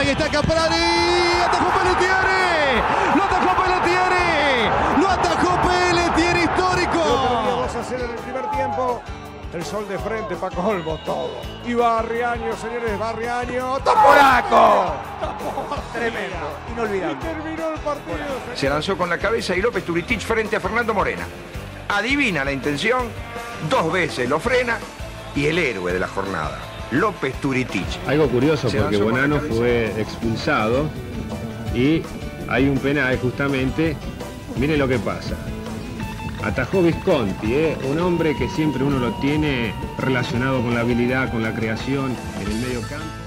ahí está Caprari, atajó Pelletieri, lo atajó Pelletieri, histórico. Lo que 2-0 en el primer tiempo, el sol de frente, Paco Olbo, todo. Y Barriaño, señores, Barriaño, ¡Taporaco! Tremendo, inolvidable. Y terminó el partido. Bueno, se lanzó con la cabeza y López Turitich frente a Fernando Morena. Adivina la intención, dos veces lo frena y el héroe de la jornada, López Turitich. Algo curioso porque Bonano fue expulsado y hay un penal justamente. Miren lo que pasa. Atajó Visconti, un hombre que siempre uno lo tiene relacionado con la habilidad, con la creación en el medio campo.